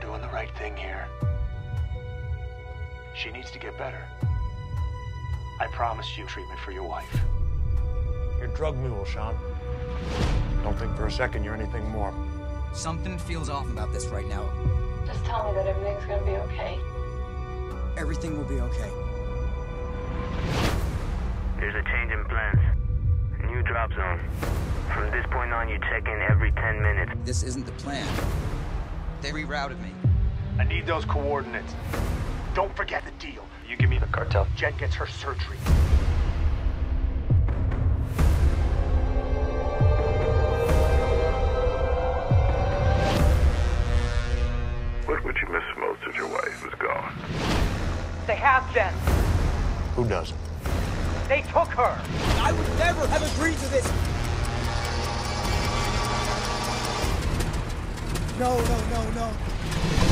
we're doing the right thing here. She needs to get better. I promised you treatment for your wife. You're a drug mule, Sean. Don't think for a second you're anything more. Something feels off about this right now. Just tell me that everything's gonna be okay. Everything will be okay. There's a change in plans. New drop zone. From this point on, you check in every 10 minutes. This isn't the plan. They rerouted me. I need those coordinates. Don't forget the deal. You give me the cartel. Jen gets her surgery. What would you miss most if your wife was gone? They have Jen. Who doesn't? They took her. I would never have agreed to this. No.